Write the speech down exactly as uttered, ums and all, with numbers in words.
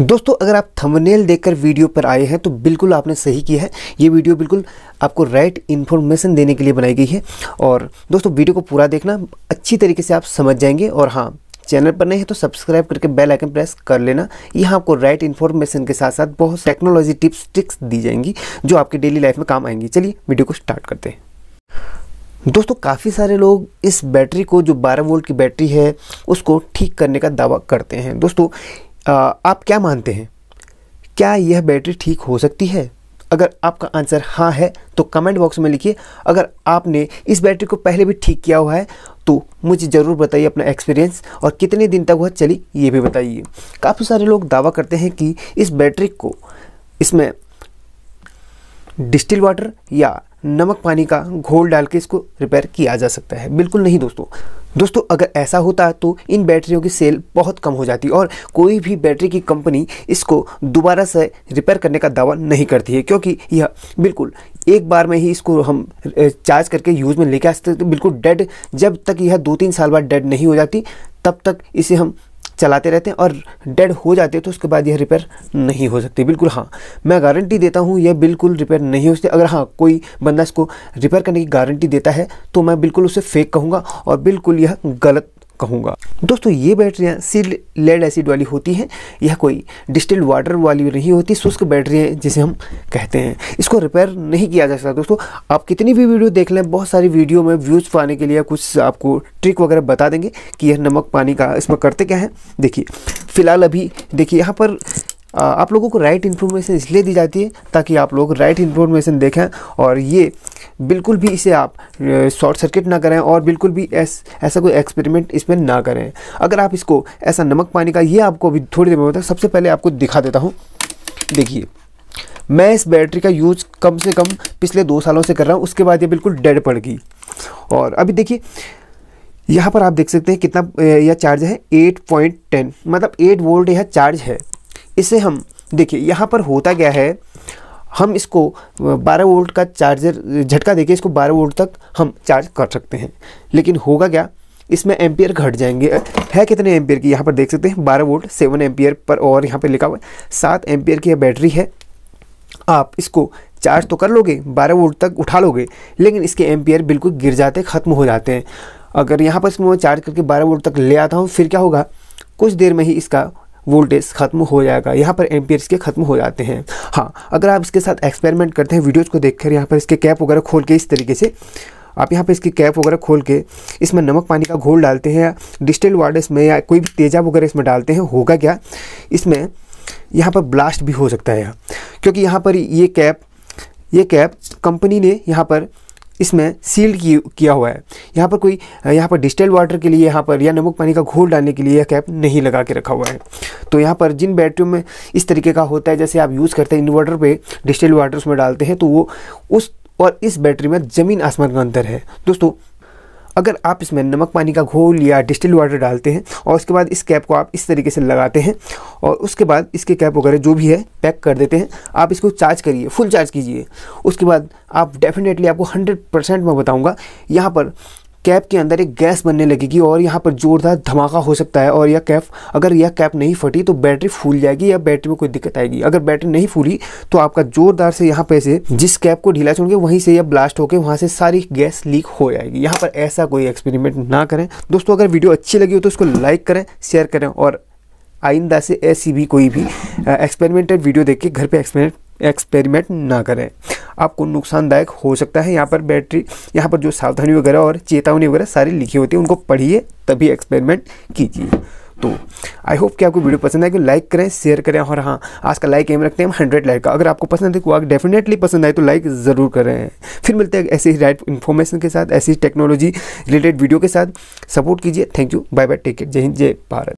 दोस्तों अगर आप थंबनेल देखकर वीडियो पर आए हैं तो बिल्कुल आपने सही किया है। ये वीडियो बिल्कुल आपको राइट इन्फॉर्मेशन देने के लिए बनाई गई है। और दोस्तों वीडियो को पूरा देखना, अच्छी तरीके से आप समझ जाएंगे। और हाँ, चैनल पर नए हैं तो सब्सक्राइब करके बेल आइकन प्रेस कर लेना। यहाँ आपको राइट इन्फॉर्मेशन के साथ साथ बहुत टेक्नोलॉजी टिप्स ट्रिक्स दी जाएंगी जो आपकी डेली लाइफ में काम आएंगी। चलिए वीडियो को स्टार्ट करते हैं। दोस्तों काफ़ी सारे लोग इस बैटरी को, जो बारह वोल्ट की बैटरी है, उसको ठीक करने का दावा करते हैं। दोस्तों आप क्या मानते हैं, क्या यह बैटरी ठीक हो सकती है? अगर आपका आंसर हाँ है तो कमेंट बॉक्स में लिखिए। अगर आपने इस बैटरी को पहले भी ठीक किया हुआ है तो मुझे ज़रूर बताइए अपना एक्सपीरियंस, और कितने दिन तक वह चली ये भी बताइए। काफ़ी सारे लोग दावा करते हैं कि इस बैटरी को इसमें डिस्टिल वाटर या नमक पानी का घोल डाल के इसको रिपेयर किया जा सकता है। बिल्कुल नहीं दोस्तों। दोस्तों अगर ऐसा होता तो इन बैटरियों की सेल बहुत कम हो जाती, और कोई भी बैटरी की कंपनी इसको दोबारा से रिपेयर करने का दावा नहीं करती है, क्योंकि यह बिल्कुल एक बार में ही इसको हम चार्ज करके यूज़ में लेके आ सकते हैं। तो बिल्कुल डेड, जब तक यह दो तीन साल बाद डेड नहीं हो जाती तब तक इसे हम चलाते रहते हैं, और डेड हो जाते हैं तो उसके बाद यह रिपेयर नहीं हो सकती। बिल्कुल हाँ, मैं गारंटी देता हूँ यह बिल्कुल रिपेयर नहीं हो सकती। अगर हाँ कोई बंदा इसको रिपेयर करने की गारंटी देता है तो मैं बिल्कुल उसे फेक कहूँगा और बिल्कुल यह गलत कहूँगा। दोस्तों ये बैटरियाँ सील लेड एसिड वाली होती हैं, यह कोई डिस्टिल्ड वाटर वाली नहीं होती। शुष्क बैटरियाँ जिसे हम कहते हैं, इसको रिपेयर नहीं किया जा सकता। दोस्तों आप कितनी भी वीडियो देख लें, बहुत सारी वीडियो में व्यूज़ पाने के लिए कुछ आपको ट्रिक वगैरह बता देंगे कि यह नमक पानी का इसमें करते क्या है। देखिए फ़िलहाल अभी देखिए यहाँ पर आप लोगों को राइट इन्फॉर्मेशन इसलिए दी जाती है ताकि आप लोग राइट इन्फॉर्मेशन देखें, और ये बिल्कुल भी इसे आप शॉर्ट सर्किट ना करें, और बिल्कुल भी ऐस, ऐसा कोई एक्सपेरिमेंट इसमें ना करें। अगर आप इसको ऐसा नमक पानी का, ये आपको अभी थोड़ी देर में बताऊँ। सबसे पहले आपको दिखा देता हूँ। देखिए मैं इस बैटरी का यूज़ कम से कम पिछले दो सालों से कर रहा हूँ, उसके बाद ये बिल्कुल डेड पड़ गई। और अभी देखिए यहाँ पर आप देख सकते हैं कितना यह चार्ज है, एट पॉइंट टेन, मतलब एट वोल्ट यह चार्ज है। इसे हम देखिए यहाँ पर होता क्या है, हम इसको बारह वोल्ट का चार्जर झटका देके इसको बारह वोल्ट तक हम चार्ज कर सकते हैं, लेकिन होगा क्या, इसमें एम्पियर घट जाएंगे। है कितने एम्पियर की, यहाँ पर देख सकते हैं बारह वोल्ट सेवन एम्पियर पर, और यहाँ पर लिखा हुआ है सात एम्पियर की यह बैटरी है। आप इसको चार्ज तो कर लोगे, बारह वोल्ट तक उठा लोगे, लेकिन इसके एम्पियर बिल्कुल गिर जाते, ख़त्म हो जाते हैं। अगर यहाँ पर इसमें मैं चार्ज करके बारह वोल्ट तक ले आता हूँ, फिर क्या होगा, कुछ देर में ही इसका वोल्टेज ख़त्म हो जाएगा। यहाँ पर एम्पियर्स के ख़त्म हो जाते हैं। हाँ अगर आप इसके साथ एक्सपेरिमेंट करते हैं, वीडियोज़ को देखकर यहाँ पर इसके कैप वगैरह खोल के, इस तरीके से आप यहाँ पर इसकी कैप वगैरह खोल के इसमें नमक पानी का घोल डालते हैं, या डिस्टिल्ड वाटर इसमें, या कोई भी तेज़ा वगैरह इसमें डालते हैं, होगा क्या, इसमें यहाँ पर ब्लास्ट भी हो सकता है। क्योंकि यहाँ पर ये कैप ये कैप कंपनी ने यहाँ पर इसमें सील किया हुआ है। यहाँ पर कोई यहाँ पर डिस्टिल्ड वाटर के लिए, यहाँ पर या नमक पानी का घोल डालने के लिए यह कैप नहीं लगा के रखा हुआ है। तो यहाँ पर जिन बैटरियों में इस तरीके का होता है, जैसे आप यूज़ करते हैं इन्वर्टर पे डिस्टिल्ड वाटर उसमें डालते हैं, तो वो उस और इस बैटरी में ज़मीन आसमान का अंतर है। दोस्तों अगर आप इसमें नमक पानी का घोल या डिस्टिल्ड वाटर डालते हैं, और उसके बाद इस कैप को आप इस तरीके से लगाते हैं, और उसके बाद इसके कैप वगैरह जो भी है पैक कर देते हैं, आप इसको चार्ज करिए, फुल चार्ज कीजिए, उसके बाद आप डेफिनेटली, आपको हंड्रेड परसेंट मैं बताऊंगा, यहाँ पर कैप के अंदर एक गैस बनने लगेगी, और यहाँ पर ज़ोरदार धमाका हो सकता है। और यह कैप, अगर यह कैप नहीं फटी तो बैटरी फूल जाएगी, या बैटरी में कोई दिक्कत आएगी। अगर बैटरी नहीं फूली तो आपका ज़ोरदार से यहाँ पे से जिस कैप को ढीला छोड़ेंगे वहीं से यह ब्लास्ट होकर वहाँ से सारी गैस लीक हो जाएगी। यहाँ पर ऐसा कोई एक्सपेरिमेंट ना करें। दोस्तों अगर वीडियो अच्छी लगी हो तो उसको लाइक करें, शेयर करें, और आइंदा से ऐसी भी कोई भी एक्सपेरिमेंटेड वीडियो देख के घर पर एक्सपेरिमेंट एक्सपेरिमेंट ना करें, आपको नुकसानदायक हो सकता है। यहाँ पर बैटरी, यहाँ पर जो सावधानी वगैरह और चेतावनी वगैरह सारी लिखी होती है, उनको पढ़िए तभी एक्सपेरिमेंट कीजिए। तो आई होप कि आपको वीडियो पसंद आए, कि लाइक करें, शेयर करें, और हाँ आज का लाइक एम रखते हैं हम हंड्रेड लाइक का। अगर आपको पसंद है तो आप डेफिनेटली पसंद आए तो लाइक ज़रूर करें। फिर मिलते हैं ऐसे ही राइट इन्फॉर्मेशन के साथ, ऐसी टेक्नोलॉजी रिलेटेड वीडियो के साथ। सपोर्ट कीजिए। Thank you, bye bye, take care, जय हिंद, जय भारत।